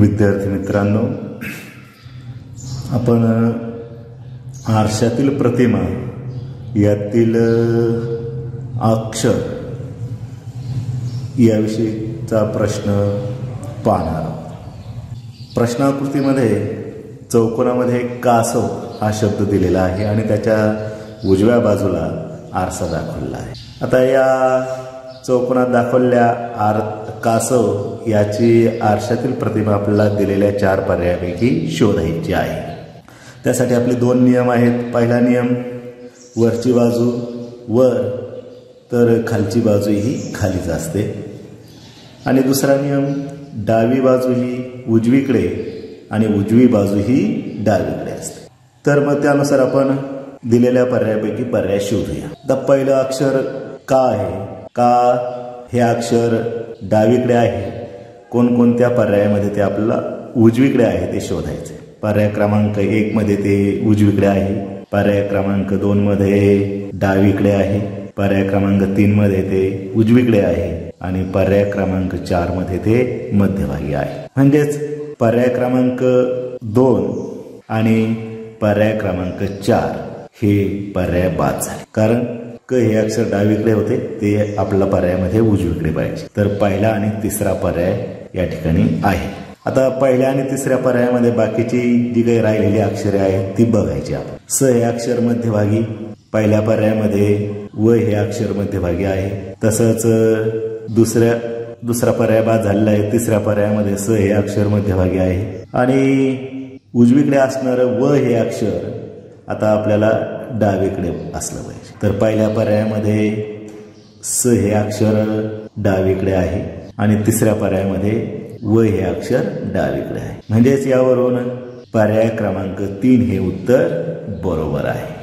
विद्यार्थी मित्रांनो, आपण आरशातील प्रतिमा यातील अक्षर याविषयीचा प्रश्न पाहणार आहोत. प्रश्नाकृतीमध्ये चौकोनामध्ये कासव हा शब्द दिलेला आहे आणि त्याच्या उजव्या बाजूला आरसा दाखवलेला आहे. आता या चौकोनात दाखवलेल्या कासव याची आरशातील प्रतिमा आपल्याला दिलेल्या चार पर्यायापैकी शोधायची आहे. त्यासाठी आपले दोन नियम आहेत. पहिला नियम, वरची बाजू वर तर खालची बाजू ही खालीच असते. आणि दुसरा नियम, डावी बाजू ही उजवीकडे आणि उजवी बाजू ही डावीकडे असते. तर मग त्यानुसार आपण दिलेल्या पर्यायापैकी पर्याय शोधूया. आता पहिलं अक्षर का आहे. का हे अक्षर डावीकडे आहे. कोणकोणत्या पर्यायामध्ये ते आपल्याला उजवीकडे आहे ते शोधायचे. पर्याय क्रमांक 1 मध्ये ते उजवीकडे आहे, पर्याय क्रमांक 2 मध्ये डावीकडे आहे, पर्याय क्रमांक 3 मध्ये ते उजवीकडे आहे आणि पर्याय क्रमांक 4 मध्ये ते मध्यभागी आहे. म्हणजेच पर्याय क्रमांक 2 आणि पर्याय क्रमांक 4 हे पर्याय बाद झाले, कारण क हे अक्षर डावीकडे होते, ते आपल्या पर्यायामध्ये उजवीकडे पाहिजे. तर पहिला आणि तिसरा पर्याय या ठिकाणी आहे. आता पहिल्या आणि तिसऱ्या पर्यायामध्ये बाकीची जी काही राहिलेली अक्षरे आहेत ती बघायची आपण. स हे अक्षर मध्यभागी, पहिल्या पर्यायामध्ये व हे अक्षर मध्यभागी आहे. तसंच दुसरा पर्याय बाद झालेला आहे. तिसऱ्या पर्यायामध्ये स हे अक्षर मध्यभागी आहे आणि उजवीकडे असणारं व हे अक्षर आता आपल्याला डावीकडे असलं पाहिजे. तर पहिल्या पर्यायामध्ये स हे अक्षर डावीकडे आहे आणि तिसऱ्या पर्यायामध्ये व हे अक्षर डावीकडे आहे. म्हणजेच यावरून पर्याय क्रमांक 3 हे उत्तर बरोबर आहे.